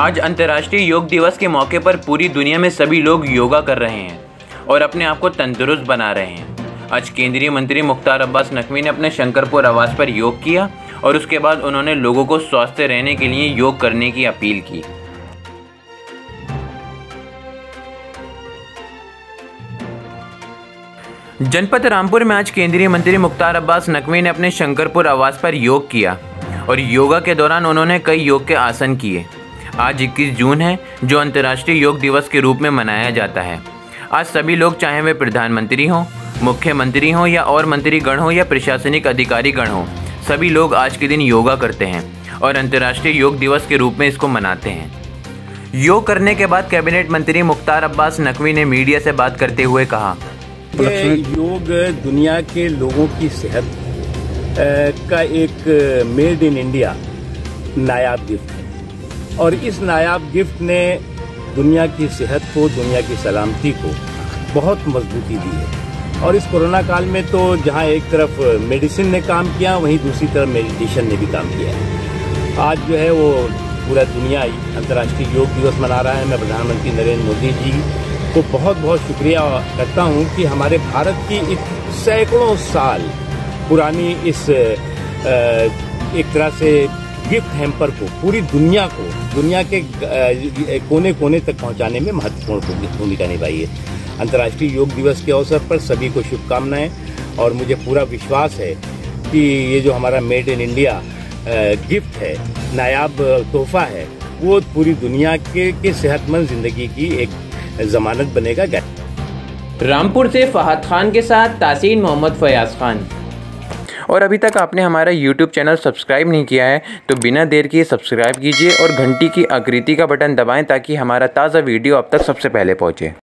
आज अंतर्राष्ट्रीय योग दिवस के मौके पर पूरी दुनिया में सभी लोग योगा कर रहे हैं और अपने आप को तंदुरुस्त बना रहे हैं। आज केंद्रीय मंत्री मुख्तार अब्बास नकवी ने अपने शंकरपुर आवास पर योग किया और उसके बाद उन्होंने लोगों को स्वस्थ रहने के लिए योग करने की अपील की। जनपद रामपुर में आज केंद्रीय मंत्री मुख्तार अब्बास नकवी ने अपने शंकरपुर आवास पर योग किया और योगा के दौरान उन्होंने कई योग के आसन किए। आज 21 जून है जो अंतर्राष्ट्रीय योग दिवस के रूप में मनाया जाता है। आज सभी लोग, चाहे वे प्रधानमंत्री हों, मुख्यमंत्री हों या और मंत्रीगण हों या प्रशासनिक अधिकारीगण हों, सभी लोग आज के दिन योगा करते हैं और अंतर्राष्ट्रीय योग दिवस के रूप में इसको मनाते हैं। योग करने के बाद कैबिनेट मंत्री मुख्तार अब्बास नकवी ने मीडिया से बात करते हुए कहा, योग दुनिया के लोगों की सेहत का एक मेड इन इंडिया नायाब गिफ्ट है और इस नायाब गिफ्ट ने दुनिया की सेहत को, दुनिया की सलामती को बहुत मजबूती दी है। और इस कोरोना काल में तो जहां एक तरफ मेडिसिन ने काम किया, वहीं दूसरी तरफ मेडिटेशन ने भी काम किया है। आज जो है वो पूरा दुनिया अंतर्राष्ट्रीय योग दिवस मना रहा है। मैं प्रधानमंत्री नरेंद्र मोदी जी को बहुत बहुत शुक्रिया करता हूं कि हमारे भारत की इस सैकड़ों साल पुरानी इस एक तरह से गिफ्ट हैम्पर को पूरी दुनिया को, दुनिया के कोने कोने तक पहुंचाने में महत्वपूर्ण भूमिका निभाई है। अंतर्राष्ट्रीय योग दिवस के अवसर पर सभी को शुभकामनाएं और मुझे पूरा विश्वास है कि ये जो हमारा मेड इन इंडिया गिफ्ट है, नायाब तोहफा है, वो पूरी दुनिया के सेहतमंद जिंदगी की एक जमानत बनेगा। रामपुर से फहद खान के साथ तासीन मोहम्मद फ़याज़ खान। और अभी तक आपने हमारा YouTube चैनल सब्सक्राइब नहीं किया है तो बिना देर किए सब्सक्राइब कीजिए और घंटी की आकृति का बटन दबाएं ताकि हमारा ताज़ा वीडियो आप तक सबसे पहले पहुंचे।